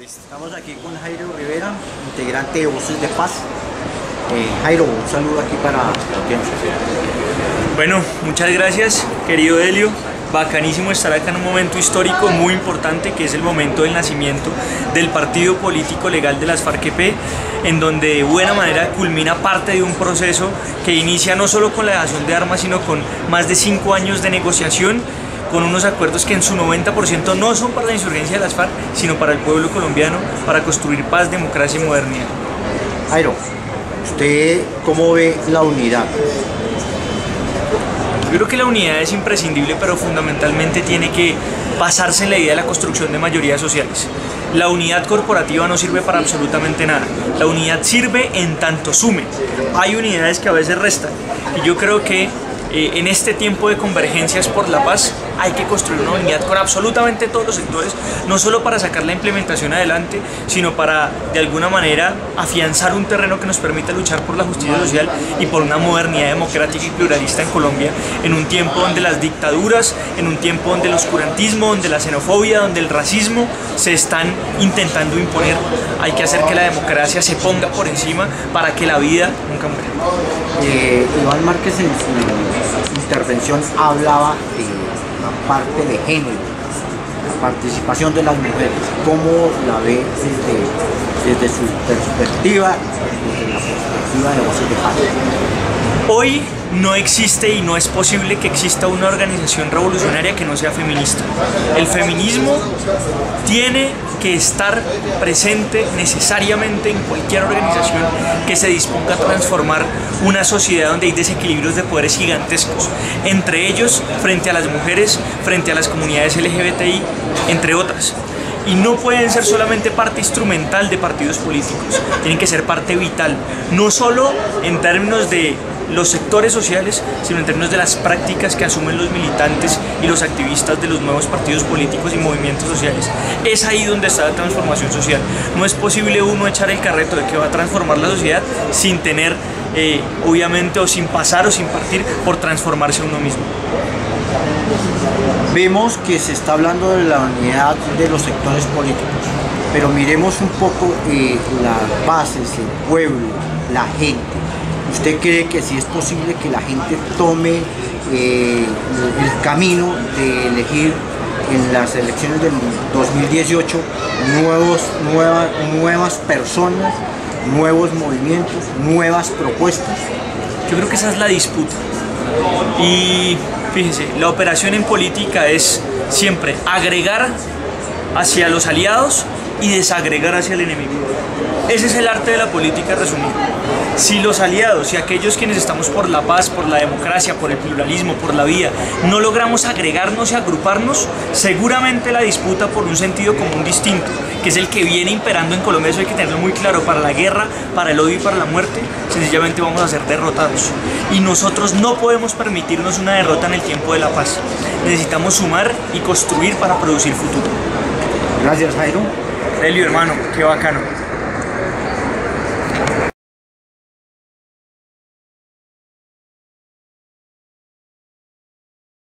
Estamos aquí con Jairo Rivera, integrante de Voces de Paz. Jairo, un saludo aquí para la audiencia. Bueno, muchas gracias, querido Helio. Bacanísimo estar acá en un momento histórico muy importante, que es el momento del nacimiento del partido político legal de las FARC-EP, en donde de buena manera culmina parte de un proceso que inicia no solo con la dejación de armas, sino con más de 5 años de negociación, con unos acuerdos que en su 90% no son para la insurgencia de las FARC, sino para el pueblo colombiano, para construir paz, democracia y modernidad. Jairo, ¿usted cómo ve la unidad? Yo creo que la unidad es imprescindible, pero fundamentalmente tiene que basarse en la idea de la construcción de mayorías sociales. La unidad corporativa no sirve para absolutamente nada. La unidad sirve en tanto sume. Hay unidades que a veces restan. Y yo creo que en este tiempo de convergencias por la paz hay que construir una unidad con absolutamente todos los sectores, no solo para sacar la implementación adelante, sino para de alguna manera afianzar un terreno que nos permita luchar por la justicia social y por una modernidad democrática y pluralista en Colombia, en un tiempo donde las dictaduras, en un tiempo donde el oscurantismo, donde la xenofobia, donde el racismo se están intentando imponer. Hay que hacer que la democracia se ponga por encima para que la vida nunca muera. Iván Márquez en su intervención hablaba de la parte de género, la participación de las mujeres. ¿Cómo la ve desde su perspectiva, desde la perspectiva de Voces de Paz? Hoy no existe y no es posible que exista una organización revolucionaria que no sea feminista. El feminismo tiene que estar presente necesariamente en cualquier organización que se disponga a transformar una sociedad donde hay desequilibrios de poderes gigantescos, entre ellos frente a las mujeres, frente a las comunidades LGBTI, entre otras. Y no pueden ser solamente parte instrumental de partidos políticos, tienen que ser parte vital, no solo en términos de los sectores sociales, sino en términos de las prácticas que asumen los militantes y los activistas de los nuevos partidos políticos y movimientos sociales. Es ahí donde está la transformación social. No es posible uno echar el carreto de que va a transformar la sociedad sin tener, obviamente, o sin pasar o sin partir por transformarse uno mismo. Vemos que se está hablando de la unidad de los sectores políticos, pero miremos un poco las bases, el pueblo, la gente. ¿Usted cree que sí es posible que la gente tome el camino de elegir en las elecciones del 2018 nuevas personas, nuevos movimientos, nuevas propuestas? Yo creo que esa es la disputa. Y fíjense, la operación en política es siempre agregar hacia los aliados y desagregar hacia el enemigo. Ese es el arte de la política resumida. Si los aliados y aquellos quienes estamos por la paz, por la democracia, por el pluralismo, por la vida, no logramos agregarnos y agruparnos, seguramente la disputa por un sentido común distinto, que es el que viene imperando en Colombia, eso hay que tenerlo muy claro, para la guerra, para el odio y para la muerte, sencillamente vamos a ser derrotados. Y nosotros no podemos permitirnos una derrota en el tiempo de la paz. Necesitamos sumar y construir para producir futuro. Gracias, Jairo. Helio, hermano, qué bacano.